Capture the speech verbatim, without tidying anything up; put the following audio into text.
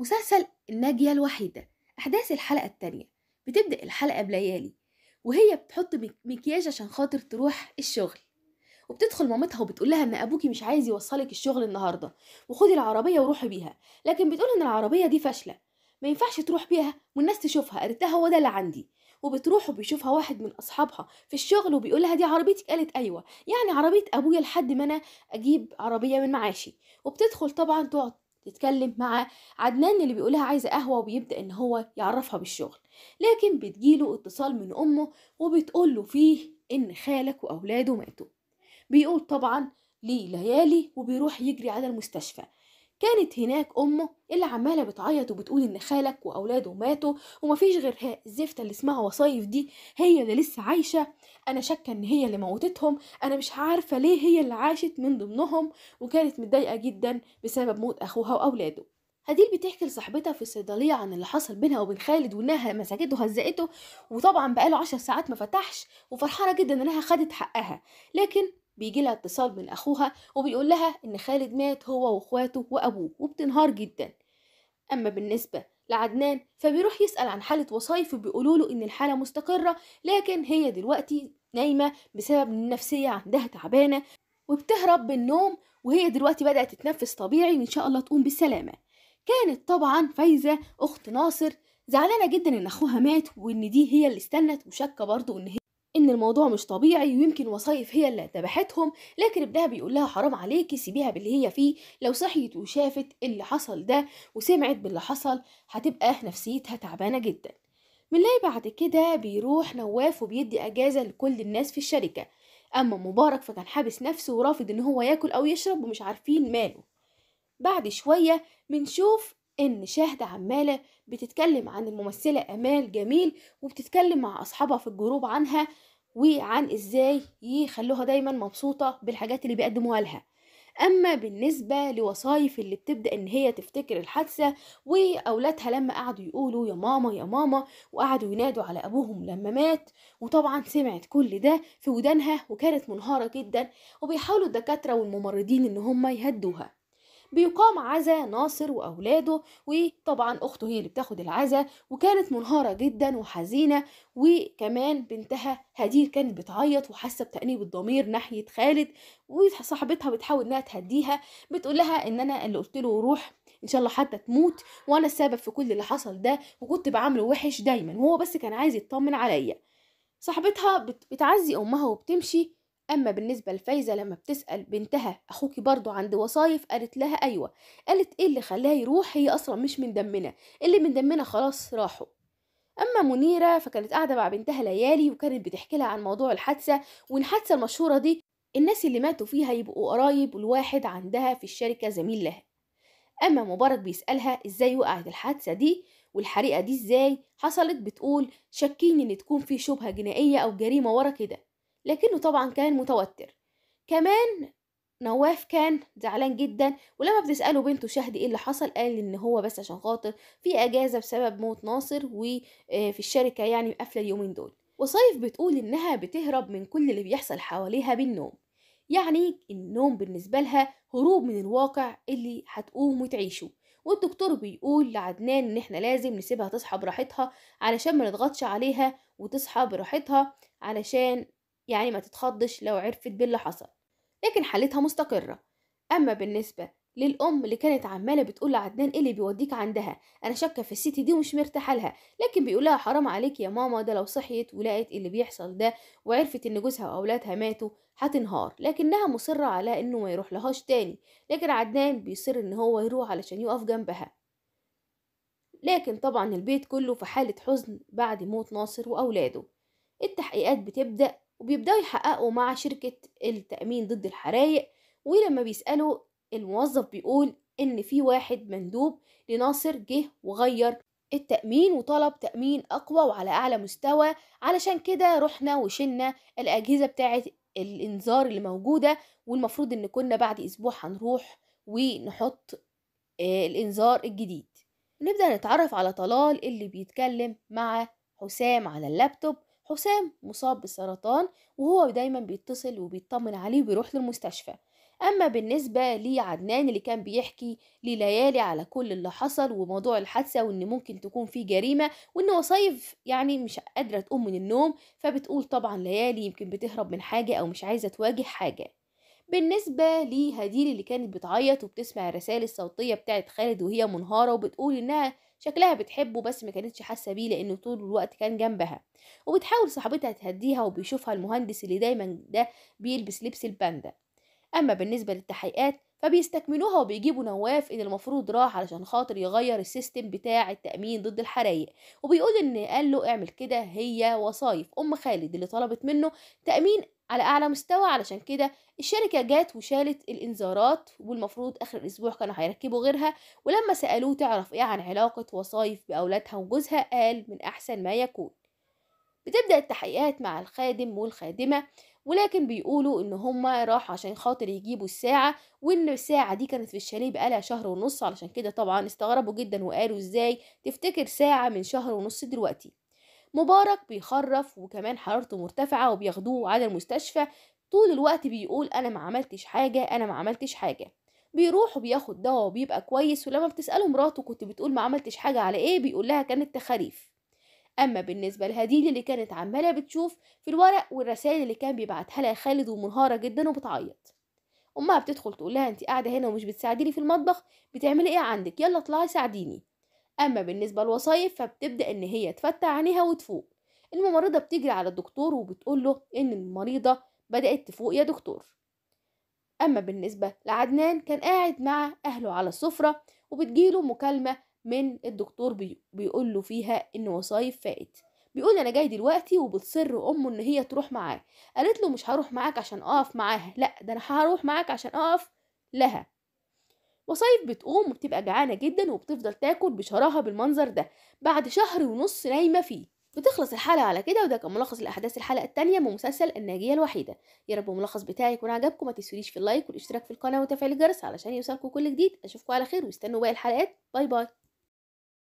مسلسل الناجية الوحيدة. أحداث الحلقة الثانية. بتبدأ الحلقة بليالي وهي بتحط مكياج عشان خاطر تروح الشغل، وبتدخل مامتها وبتقول لها ان ابوكي مش عايز يوصلك الشغل النهارده وخدي العربيه وروحي بيها، لكن بتقول ان العربيه دي فاشله ما ينفعش تروح بيها والناس تشوفها. قالت لها هو ده اللي عندي، وبتروح وبيشوفها واحد من اصحابها في الشغل وبيقول لها دي عربيتك؟ قالت ايوه، يعني عربيه ابويا لحد ما انا اجيب عربيه من معاشي. وبتدخل طبعا تقعد تتكلم مع عدنان اللي بيقولها عايزه قهوه، وبيبدا ان هو يعرفها بالشغل، لكن بتجيله اتصال من امه وبتقوله فيه ان خالك واولاده ماتوا. بيقول طبعا لليالي وبيروح يجري على المستشفى. كانت هناك امه اللي عماله بتعيط وبتقول ان خالك واولاده ماتوا ومفيش غيرها الزفته اللي اسمها وصايف دي هي اللي لسه عايشه، انا شاكه ان هي اللي موتتهم، انا مش عارفه ليه هي اللي عاشت من ضمنهم، وكانت متضايقه جدا بسبب موت اخوها واولاده. هديل بتحكي لصاحبتها في الصيدليه عن اللي حصل بينها وبين خالد وانها مسكته وهزقته، وطبعا بقاله عشر ساعات ما فتحش وفرحانه جدا انها خدت حقها، لكن بيجي لها اتصال من اخوها وبيقول لها ان خالد مات هو واخواته وابوه، وبتنهار جدا. اما بالنسبه لعدنان فبيروح يسال عن حاله وصايف وبيقولوا له ان الحاله مستقره، لكن هي دلوقتي نايمه بسبب النفسيه عندها تعبانه وبتهرب بالنوم، وهي دلوقتي بدات تتنفس طبيعي وان شاء الله تقوم بالسلامه. كانت طبعا فايزه اخت ناصر زعلانه جدا ان اخوها مات وان دي هي اللي استنت، وشاكه برضه ان هي ان الموضوع مش طبيعي ويمكن وصايف هي اللي ذبحتهم، لكن ابنها بيقول لها حرام عليكي سيبيها باللي هي فيه، لو صحيت وشافت اللي حصل ده وسمعت باللي حصل هتبقى نفسيتها تعبانه جدا. بنلاقي بعد كده بيروح نواف وبيدي اجازه لكل الناس في الشركه، اما مبارك فكان حابس نفسه ورافض ان هو ياكل او يشرب ومش عارفين ماله. بعد شويه بنشوف ان شاهد عماله بتتكلم عن الممثله آمال جميل وبتتكلم مع اصحابها في الجروب عنها وعن ازاي يخلوها دايما مبسوطه بالحاجات اللي بيقدموها لها. اما بالنسبه لوصايف اللي بتبدا ان هي تفتكر الحادثه واولادها لما قعدوا يقولوا يا ماما يا ماما وقعدوا ينادوا على ابوهم لما مات، وطبعا سمعت كل ده في ودانها وكانت منهاره جدا، وبيحاولوا الدكاتره والممرضين ان هم يهدوها. بيقام عزا ناصر واولاده وطبعا اخته هي اللي بتاخد العزا، وكانت منهاره جدا وحزينه، وكمان بنتها هديل كانت بتعيط وحاسه بتأنيب الضمير ناحيه خالد، وصاحبتها بتحاول انها تهديها بتقول لها ان انا اللي قلت له روح ان شاء الله حتى تموت وانا السبب في كل اللي حصل ده وكنت بعامله وحش دايما وهو بس كان عايز يطمن عليا. صاحبتها بتعزي امها وبتمشي. اما بالنسبه لفايزه لما بتسال بنتها اخوكي برضو عند وصايف قالت لها ايوه، قالت ايه اللي خلاه يروح هي اصلا مش من دمنا، اللي من دمنا خلاص راحوا. اما منيره فكانت قاعده مع بنتها ليالي وكانت بتحكي لها عن موضوع الحادثه وان الحادثه المشهوره دي الناس اللي ماتوا فيها يبقوا قرايب والواحد عندها في الشركه زميل لها. اما مبارك بيسالها ازاي وقعت الحادثه دي والحريقه دي ازاي حصلت، بتقول شاكين ان تكون في شبهه جنائيه او جريمه ورا كده، لكنه طبعا كان متوتر. كمان نواف كان زعلان جدا، ولما بتسأله بنته شاهد ايه اللي حصل قال ان هو بس عشان خاطر في اجازة بسبب موت ناصر وفي الشركة يعني قافلة اليومين دول. وصايف بتقول انها بتهرب من كل اللي بيحصل حواليها بالنوم، يعني النوم بالنسبة لها هروب من الواقع اللي هتقوم وتعيشه. والدكتور بيقول لعدنان ان احنا لازم نسيبها تصحى براحتها علشان ما نضغطش عليها وتصحى براحتها علشان يعني ما تتخضش لو عرفت باللي حصل، لكن حالتها مستقرة. اما بالنسبة للام اللي كانت عمالة بتقول لعدنان ايه اللي بيوديك عندها، انا شاكة في الست دي ومش مرتاحة لها، لكن بيقولها حرام عليك يا ماما ده لو صحيت ولقت اللي بيحصل ده وعرفت ان جوزها واولادها ماتوا هتنهار، لكنها مصرة على انه ما يروح لهاش تاني، لكن عدنان بيصر ان هو يروح علشان يقف جنبها. لكن طبعا البيت كله في حالة حزن بعد موت ناصر واولاده. التحقيقات بتبدأ وبيبدأوا يحققوا مع شركة التأمين ضد الحرايق، ولما بيسألوا الموظف بيقول إن في واحد مندوب لناصر جه وغير التأمين وطلب تأمين أقوى وعلى أعلى مستوى، علشان كده رحنا وشلنا الأجهزة بتاعة الإنذار اللي موجودة، والمفروض إن كنا بعد أسبوع هنروح ونحط الإنذار الجديد. نبدأ نتعرف على طلال اللي بيتكلم مع حسام على اللابتوب. حسام مصاب بالسرطان وهو دايما بيتصل وبيطمن عليه وبيروح للمستشفى. أما بالنسبة لعدنان اللي كان بيحكي لليالي على كل اللي حصل وموضوع الحادثة وإن ممكن تكون في جريمة وإن وصايف يعني مش قادرة تقوم من النوم، فبتقول طبعا ليالي يمكن بتهرب من حاجة أو مش عايزة تواجه حاجة. بالنسبة لهديل اللي كانت بتعيط وبتسمع الرسائل الصوتية بتاعت خالد وهي منهارة وبتقول إنها شكلها بتحبه بس ما كانتش حاسة بيه لأنه طول الوقت كان جنبها، وبتحاول صاحبتها تهديها وبيشوفها المهندس اللي دايما ده بيلبس لبس الباندا. أما بالنسبة للتحقيقات فبيستكملوها وبيجيبوا نواف إن المفروض راح علشان خاطر يغير السيستم بتاع التأمين ضد الحرايق، وبيقول إن قال له اعمل كده هي وصايف أم خالد اللي طلبت منه تأمين على أعلى مستوى، علشان كده الشركة جات وشالت الإنذارات والمفروض آخر الأسبوع كانوا هيركبوا غيرها. ولما سألوه تعرف إيه عن علاقة وصايف بأولادها وجوزها قال من أحسن ما يكون. بتبدأ التحقيقات مع الخادم والخادمة، ولكن بيقولوا ان هما راحوا عشان خاطر يجيبوا الساعة وان الساعة دي كانت في الشاليه بقالها شهر ونص، علشان كده طبعا استغربوا جدا وقالوا ازاي تفتكر ساعة من شهر ونص دلوقتي. مبارك بيخرف وكمان حرارته مرتفعة وبياخدوه على المستشفى، طول الوقت بيقول انا ما عملتش حاجة انا ما عملتش حاجة، بيروح وبياخد دواء وبيبقى كويس، ولما بتسأله مراته كنت بتقول ما عملتش حاجة على ايه بيقول لها كانت تخاريف. اما بالنسبه لهديل اللي كانت عماله بتشوف في الورق والرسائل اللي كان بيبعتها لها خالد ومنهاره جدا وبتعيط، امها بتدخل تقول لها انت قاعده هنا ومش بتساعديني في المطبخ، بتعملي ايه عندك، يلا اطلعي ساعديني. اما بالنسبه لوصايف فبتبدا ان هي تفتح عينيها وتفوق، الممرضه بتجري على الدكتور وبتقول له ان المريضه بدات تفوق يا دكتور. اما بالنسبه لعدنان كان قاعد مع اهله على السفره وبتجيله مكالمه من الدكتور بي... بيقول له فيها ان وصايف فائت، بيقول انا جاي دلوقتي، وبتصر امه ان هي تروح معاه، قالت له مش هروح معاك عشان اقف معاها، لا ده انا هروح معاك عشان اقف لها. وصايف بتقوم وبتبقى جعانه جدا وبتفضل تاكل بشراهه بالمنظر ده بعد شهر ونص نايمه فيه. بتخلص الحلقة على كده، وده كان ملخص لأحداث الحلقة الثانية من مسلسل الناجية الوحيدة. يا رب الملخص بتاعي يكون عجبكم، ما تنسونيش في اللايك والاشتراك في القناة وتفعيل الجرس علشان يوصلكم كل جديد. اشوفكم على خير واستنوا باقي الحلقات. باي باي.